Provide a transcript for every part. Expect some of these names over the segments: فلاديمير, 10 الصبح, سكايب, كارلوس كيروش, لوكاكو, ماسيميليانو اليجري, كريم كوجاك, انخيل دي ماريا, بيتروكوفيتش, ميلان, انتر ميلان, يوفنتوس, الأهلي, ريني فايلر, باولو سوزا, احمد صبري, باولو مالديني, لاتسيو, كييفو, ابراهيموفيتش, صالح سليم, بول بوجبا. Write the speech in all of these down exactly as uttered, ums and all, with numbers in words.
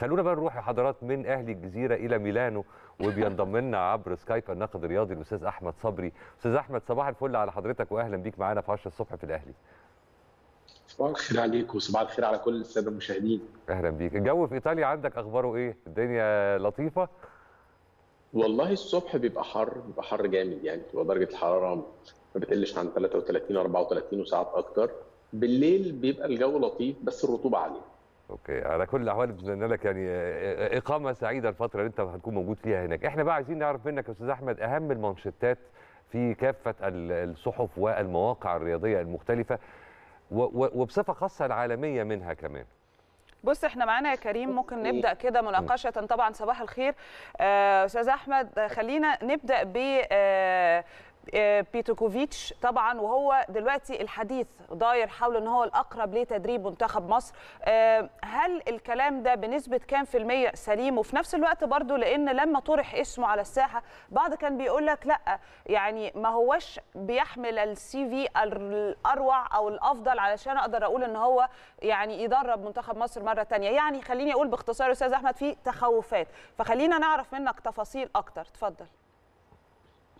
خلونا بقى نروح يا حضرات من اهل الجزيره الى ميلانو، وبينضم لنا عبر سكايب الناقد الرياضي الاستاذ احمد صبري. استاذ احمد، صباح الفل على حضرتك واهلا بيك معانا في عشرة الصبح في الاهلي. صباح الخير عليك وصباح الخير على كل الساده المشاهدين. اهلا بيك. الجو في ايطاليا عندك اخباره ايه؟ الدنيا لطيفه؟ والله الصبح بيبقى حر، بيبقى حر جامد يعني، بتبقى درجه الحراره ما بتقلش عن ثلاثة وثلاثين أربعة وثلاثين وساعات اكتر. بالليل بيبقى الجو لطيف بس الرطوبه عاليه. اوكي، على كل الاحوال بنتمنى لك يعني اقامه سعيده الفتره اللي انت هتكون موجود فيها هناك. احنا بقى عايزين نعرف منك يا استاذ احمد اهم المانشيتات في كافه الصحف والمواقع الرياضيه المختلفه وبصفه خاصه العالميه منها كمان. بص احنا معانا يا كريم، ممكن نبدا كده مناقشه. طبعا صباح الخير استاذ احمد، خلينا نبدا ب بيتروكوفيتش طبعا، وهو دلوقتي الحديث داير حول ان هو الاقرب لتدريب منتخب مصر. هل الكلام ده بنسبه كام في الميه سليم؟ وفي نفس الوقت برضو لان لما طرح اسمه على الساحه بعض كان بيقول لك لا يعني ما هوش بيحمل السي في الاروع او الافضل علشان اقدر اقول ان هو يعني يدرب منتخب مصر مره ثانيه. يعني خليني اقول باختصار يا استاذ احمد في تخوفات، فخلينا نعرف منك تفاصيل اكتر، اتفضل.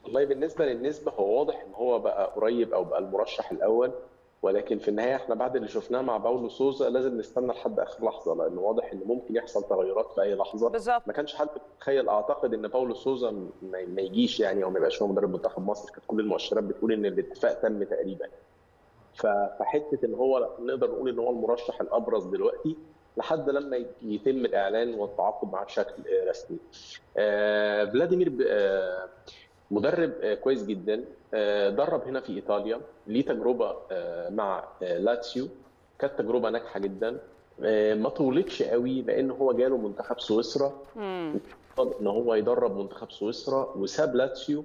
والله بالنسبه للنسبه هو واضح ان هو بقى قريب او بقى المرشح الاول، ولكن في النهايه احنا بعد اللي شفناه مع باولو سوزا لازم نستنى لحد اخر لحظه، لان واضح ان ممكن يحصل تغيرات في اي لحظه. بالزبط. ما كانش حد متخيل اعتقد ان باولو سوزا ما يجيش يعني او ما يبقاش هو مدرب منتخب مصر، كانت كل المؤشرات بتقول ان الاتفاق تم تقريبا. فحته ان هو نقدر نقول ان هو المرشح الابرز دلوقتي لحد لما يتم الاعلان والتعاقد معاه بشكل رسمي. فلاديمير آه مدرب كويس جدا، درب هنا في ايطاليا، ليه تجربه مع لاتسيو كانت تجربه ناجحه جدا، ما طولتش قوي لان هو جاله منتخب سويسرا ان هو يدرب منتخب سويسرا وساب لاتسيو،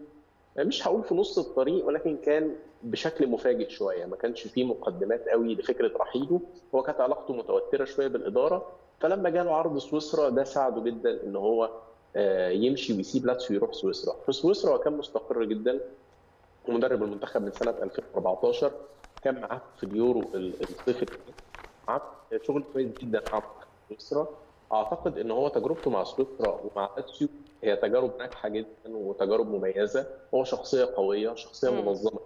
مش هقول في نص الطريق ولكن كان بشكل مفاجئ شويه، ما كانش فيه مقدمات قوي لفكره رحيله، هو كانت علاقته متوتره شويه بالاداره، فلما جاله عرض سويسرا ده ساعده جدا ان هو يمشي ويسيب لاتسيو يروح سويسرا. في سويسرا وكان مستقر جدا، مدرب المنتخب من سنه ألفين وأربعتاشر، كان معاه في اليورو الصيفي، معاه شغل كويس جدا مع سويسرا. اعتقد ان هو تجربته مع سويسرا ومع لاتسيو هي تجارب ناجحه جدا وتجارب مميزه، هو شخصيه قويه، شخصيه منظمه.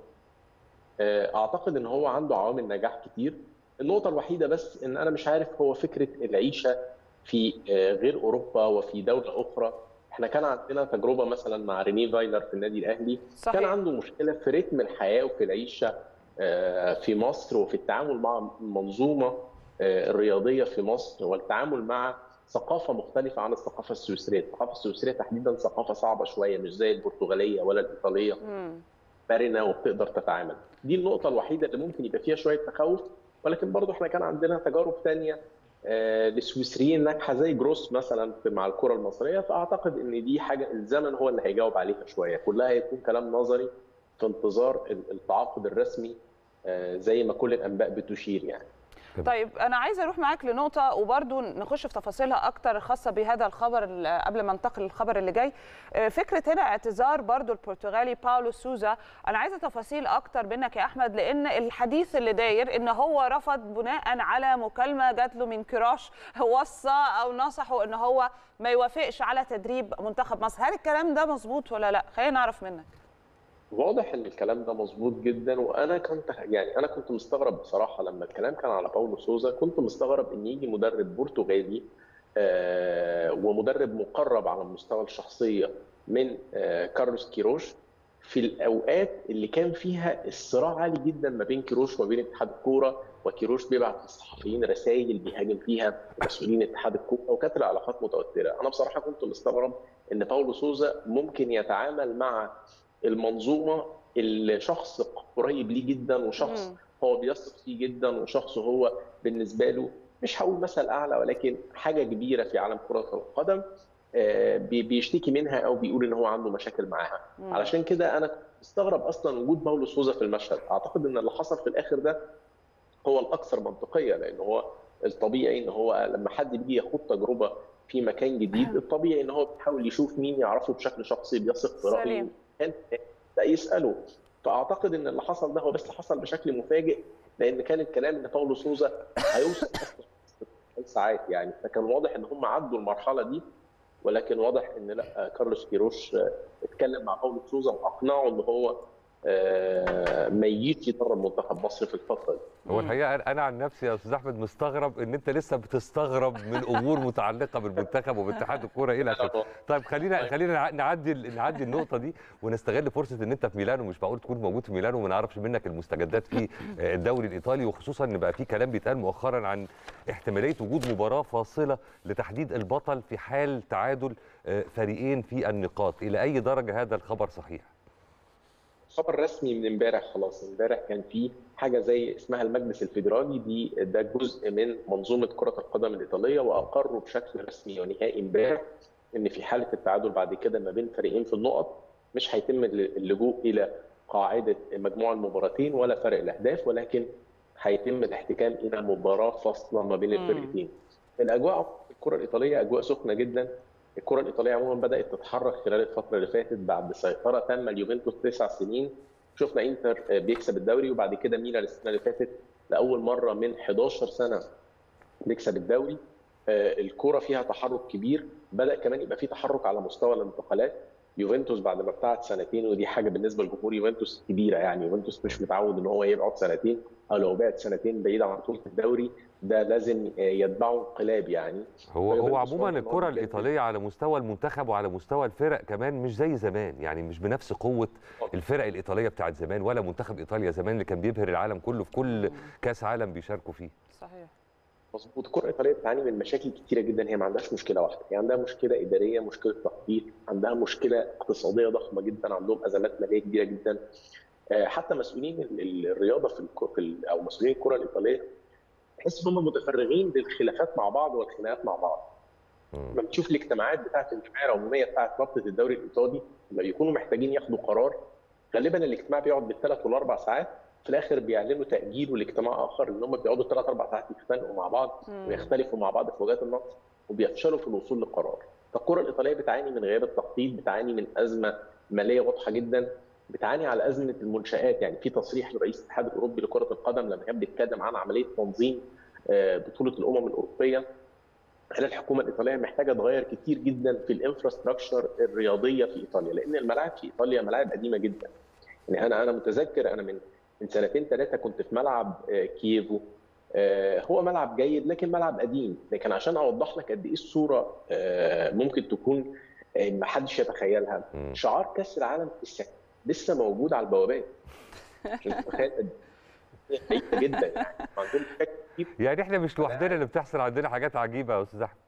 اعتقد ان هو عنده عوامل نجاح كتير. النقطه الوحيده بس ان انا مش عارف هو فكره العيشه في غير اوروبا وفي دوله اخرى، احنا كان عندنا تجربه مثلا مع ريني فايلر في النادي الاهلي، صحيح. كان عنده مشكله في رتم الحياه وفي العيشه في مصر وفي التعامل مع المنظومه الرياضيه في مصر والتعامل مع ثقافه مختلفه عن الثقافه السويسريه، الثقافه السويسريه تحديدا ثقافه صعبه شويه، مش زي البرتغاليه ولا الايطاليه مرنه وبتقدر تتعامل. دي النقطه الوحيده اللي ممكن يبقى فيها شويه تخوف، ولكن برضه احنا كان عندنا تجارب ثانيه للسويسريين ناجحه زي جروس مثلا مع الكره المصريه، فاعتقد ان دي حاجه الزمن هو اللي هيجاوب عليها شويه، كلها هيكون كلام نظري في انتظار التعاقد الرسمي زي ما كل الانباء بتشير يعني. طيب انا عايزه اروح معاك لنقطه وبرده نخش في تفاصيلها اكتر خاصه بهذا الخبر قبل ما انتقل للخبر اللي جاي. فكره هنا اعتذار برده البرتغالي باولو سوزا، انا عايزه تفاصيل اكتر منك يا احمد، لان الحديث اللي داير ان هو رفض بناء على مكالمه جات له من كيروش وصى او نصحه ان هو ما يوافقش على تدريب منتخب مصر. هل الكلام ده مظبوط ولا لا؟ خلينا نعرف منك. واضح ان الكلام ده مظبوط جدا، وانا كنت يعني انا كنت مستغرب بصراحه لما الكلام كان على باولو سوزا، كنت مستغرب ان يجي مدرب برتغالي آه ومدرب مقرب على المستوى الشخصيه من آه كارلوس كيروش في الاوقات اللي كان فيها الصراع عالي جدا ما بين كيروش وما بين اتحاد الكوره، وكيروش بيبعت للصحفيين رسائل بيهاجم فيها مسؤولين اتحاد الكوره وكانت العلاقات متوتره. انا بصراحه كنت مستغرب ان باولو سوزا ممكن يتعامل مع المنظومه اللي شخص قريب ليه جدا وشخص مم. هو بيثق فيه جدا وشخص هو بالنسبه له مش هقول مثل اعلى ولكن حاجه كبيره في عالم كره القدم بيشتكي منها او بيقول ان هو عنده مشاكل معاها. مم. علشان كده انا مستغرب اصلا وجود باولو سوزا في المشهد. اعتقد ان اللي حصل في الاخر ده هو الاكثر منطقيه، لان هو الطبيعي ان هو لما حد بيجي يخوض تجربه في مكان جديد الطبيعي ان هو بيحاول يشوف مين يعرفه بشكل شخصي بيثق في رايه كان يساله. فاعتقد ان اللي حصل ده هو بس حصل بشكل مفاجئ، لان كان الكلام ان باولو سوزا هيوصل ساعات يعني، فكان واضح ان هم عدوا المرحله دي، ولكن واضح ان لا كارلوس كيروش اتكلم مع باولو سوزا واقنعه ان هو ما يجيش يدرب منتخب مصر في الفتره دي. هو الحقيقه انا عن نفسي يا استاذ احمد مستغرب ان انت لسه بتستغرب من امور متعلقه بالمنتخب وباتحاد الكوره الى اخره. طيب خلينا خلينا نعدي نعدي النقطه دي ونستغل فرصه ان انت في ميلان، ومش معقول تكون موجود في ميلان وما نعرفش منك المستجدات في الدوري الايطالي، وخصوصا ان بقى في كلام بيتقال مؤخرا عن احتماليه وجود مباراه فاصله لتحديد البطل في حال تعادل فريقين في النقاط، الى اي درجه هذا الخبر صحيح؟ خبر رسمي من امبارح، خلاص امبارح كان في حاجه زي اسمها المجلس الفيدرالي، دي ده جزء من منظومه كره القدم الايطاليه، واقروا بشكل رسمي ونهائي امبارح ان في حاله التعادل بعد كده ما بين فريقين في النقط مش هيتم اللجوء الى قاعده مجموع المباراتين ولا فرق الاهداف، ولكن هيتم الاحتكام الى مباراه فاصله ما بين الفرقتين. الاجواء الكره الايطاليه اجواء سخنه جدا، الكره الايطاليه عموما بدات تتحرك خلال الفتره اللي فاتت بعد سيطره تامه اليوفنتوس تسع سنين، شفنا انتر بيكسب الدوري وبعد كده ميلان السنه اللي فاتت لاول مره من احداشر سنه بيكسب الدوري. الكره فيها تحرك كبير، بدا كمان يبقى في تحرك على مستوى الانتقالات. يوفنتوس بعد ما ابتعد سنتين، ودي حاجه بالنسبه لجمهور يوفنتوس كبيره، يعني يوفنتوس مش متعود ان هو يبعد سنتين، او لو بعد سنتين بعيد عن بطوله الدوري ده لازم يتبعه انقلاب يعني. هو هو عموما الكره الايطاليه على مستوى المنتخب وعلى مستوى الفرق كمان مش زي زمان، يعني مش بنفس قوه الفرق الايطاليه بتاعت زمان ولا منتخب ايطاليا زمان اللي كان بيبهر العالم كله في كل كاس عالم بيشاركوا فيه. صحيح مظبوط. الكره الايطاليه بتعاني من مشاكل كتيره جدا، هي ما عندهاش مشكله واحده، هي عندها مشكله اداريه، مشكله تخطيط، عندها مشكله اقتصاديه ضخمه جدا، عندهم ازمات ماليه كبيره جدا. حتى مسؤولين الرياضه في او مسؤولين الكره الايطاليه تحس ان هم متفرغين للخلافات مع بعض والخناقات مع بعض. لما بتشوف الاجتماعات بتاعه الجمعيه العموميه بتاعه رابطه الدوري الايطالي لما بيكونوا محتاجين ياخدوا قرار، غالبا الاجتماع بيقعد بالثلاث والاربع ساعات، في الاخر بيعلنوا تاجيل لاجتماع اخر، ان هم بيقعدوا ثلاث اربع ساعات يتخانقوا مع بعض ويختلفوا مع بعض في وجهات النظر وبيفشلوا في الوصول لقرار. فالكره الايطاليه بتعاني من غياب التخطيط، بتعاني من ازمه ماليه واضحه جدا، بتعاني على ازمه المنشآت. يعني في تصريح لرئيس الاتحاد الاوروبي لكره القدم لما كان بيتكلم عن عمليه تنظيم بطوله الامم الاوروبيه، قال الحكومه الايطاليه محتاجه تغير كتير جدا في الانفراستراكشر الرياضيه في ايطاليا، لان الملاعب في ايطاليا ملاعب قديمه جدا. يعني انا انا متذكر انا من من سنتين ثلاثه كنت في ملعب كييفو، هو ملعب جيد لكن ملعب قديم، لكن عشان اوضح لك قد ايه الصوره ممكن تكون ما حدش يتخيلها. شعار كاس العالم في السكن لسه موجود على البوابات، عشان تتخيل قد ايه جدا يعني عندهم حاجات كتير. يعني احنا مش لوحدنا اللي بتحصل عندنا حاجات عجيبه يا استاذ احمد.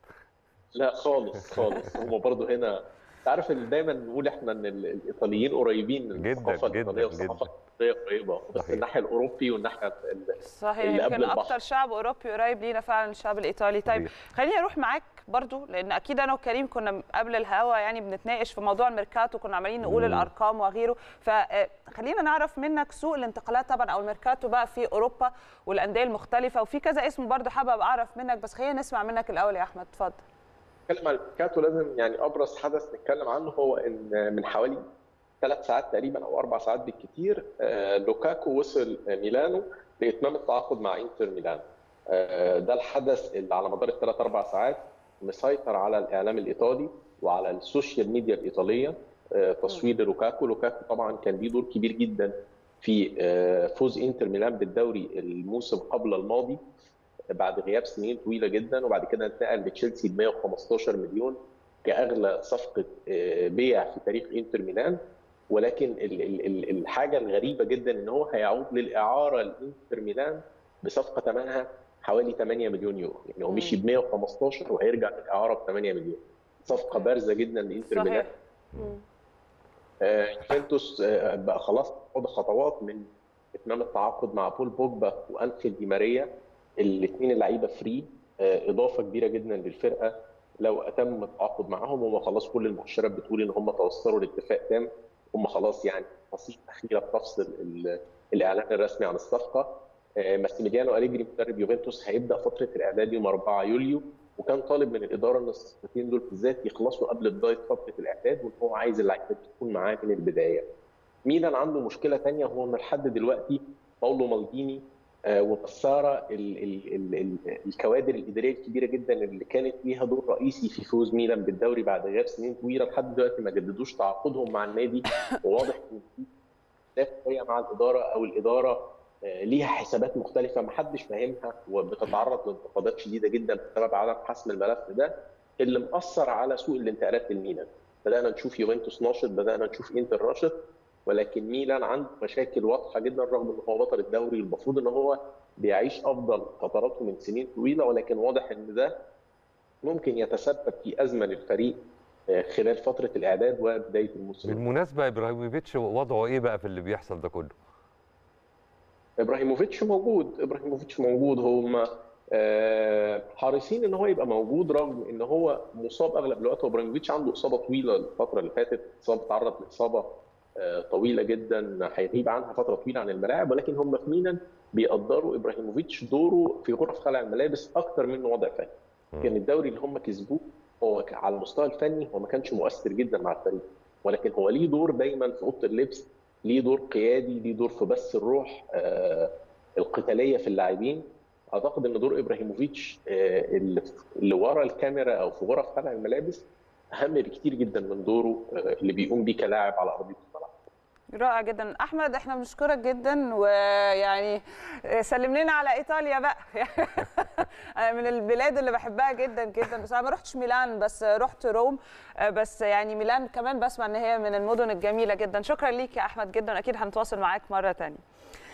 لا خالص خالص، هم برضه هنا انت عارف اللي دايما بنقول احنا ان الايطاليين قريبين من الثقافه الايطاليه والثقافه الايطاليه قريبه، بس الناحيه الاوروبي والناحيه صحيح اللي قبل البحر. اكتر شعب اوروبي قريب لينا فعلا الشعب الايطالي. طيب خليني اروح معاك برضو، لان اكيد انا وكريم كنا قبل الهوا يعني بنتناقش في موضوع الميركاتو، كنا عمالين نقول الارقام وغيره، فخلينا نعرف منك سوق الانتقالات طبعا او الميركاتو بقى في اوروبا والانديه المختلفه، وفي كذا اسم برضو حابب اعرف منك، بس خلينا نسمع منك الاول يا احمد، اتفضل. نتكلم عن الميركاتو لازم يعني ابرز حدث نتكلم عنه هو ان من حوالي ثلاث ساعات تقريبا او اربع ساعات بالكثير لوكاكو وصل ميلانو لاتمام التعاقد مع انتر ميلان. ده الحدث اللي على مدار الثلاث اربع ساعات مسيطر على الاعلام الايطالي وعلى السوشيال ميديا الايطاليه تصوير لوكاكو. لوكاكو طبعا كان ليه دور كبير جدا في فوز انتر ميلان بالدوري الموسم قبل الماضي بعد غياب سنين طويله جدا، وبعد كده انتقل لتشيلسي ب مية وخمستاشر مليون كاغلى صفقه بيع في تاريخ انتر ميلان. ولكن الحاجه الغريبه جدا ان هو هيعود للاعاره لانتر ميلان بصفقه ثمنها حوالي تمنية مليون يورو، يعني هو مشي ب مية وخمستاشر وهيرجع للاعاره ب تمنية مليون، صفقه بارزه جدا لانتر ميلان. يوفنتوس بقى خلاص خد خطوات من اتمام التعاقد مع بول بوجبا وانخيل دي ماريا، الاثنين اللعيبه فري، اضافه كبيره جدا للفرقه لو اتم التعاقد معاهم. هم خلاص كل المؤشرات بتقول ان هم توصلوا لاتفاق تام، هم خلاص يعني تفاصيل اخيره بتفصل الاعلان الرسمي عن الصفقه. ماسيميليانو اليجري مدرب يوفنتوس هيبدا فتره الاعداد يوم أربعة يوليو، وكان طالب من الاداره ان الصفقتين دول بالذات يخلصوا قبل بدايه فتره الاعداد، وان هو عايز اللعيبه تكون معاه من البدايه. ميلان عنده مشكله ثانيه، هو لحد دلوقتي باولو مالديني ومساره الكوادر الاداريه الكبيره جدا اللي كانت ليها دور رئيسي في فوز ميلان بالدوري بعد غياب سنين طويله لحد دلوقتي ما جددوش تعاقدهم مع النادي. وواضح ان في مع الاداره او الاداره ليها حسابات مختلفه ما حدش فاهمها وبتتعرض لانتقادات شديده جدا بسبب عدم حسم الملف ده اللي مأثر على سوق الانتقالات للميلان. بدأنا نشوف يوفنتوس ناشط، بدأنا نشوف انتر راشط، ولكن ميلان عنده مشاكل واضحه جدا رغم ان هو بطل الدوري المفروض ان هو بيعيش افضل فتراته من سنين طويله، ولكن واضح ان ده ممكن يتسبب في ازمه للفريق خلال فتره الاعداد وبدايه الموسم. بالمناسبه ابراهيموفيتش وضعه ايه بقى في اللي بيحصل ده كله؟ ابراهيموفيتش موجود، ابراهيموفيتش موجود، هم حريصين ان هو يبقى موجود رغم ان هو مصاب اغلب الوقت. وابراهيموفيتش عنده اصابه طويله الفتره اللي فاتت، اصابه تعرض لاصابه طويله جدا هيغيب عنها فتره طويله عن الملاعب، ولكن هم في ميلان بيقدروا ابراهيموفيتش دوره في غرف خلع الملابس اكتر منه وضع فني. كان يعني الدوري اللي هم كسبوه هو على المستوى الفني هو ما كانش مؤثر جدا مع الفريق، ولكن هو ليه دور دايما في اوضه اللبس، ليه دور قيادي، ليه دور في بث الروح آه القتاليه في اللاعبين. اعتقد ان دور ابراهيموفيتش آه اللي ورا الكاميرا او في غرف خلع الملابس اهم بكتير جدا من دوره آه اللي بيقوم بيه كلاعب على ارضيه الملعب. رائع جدا احمد، احنا بنشكرك جدا، ويعني سلم لنا على ايطاليا بقى. انا من البلاد اللي بحبها جدا جدا، بس انا ما رحتش ميلان بس رحت روم، بس يعني ميلان كمان بسمع ان هي من المدن الجميله جدا. شكرا ليك يا احمد جدا، اكيد هنتواصل معاك مره ثانيه.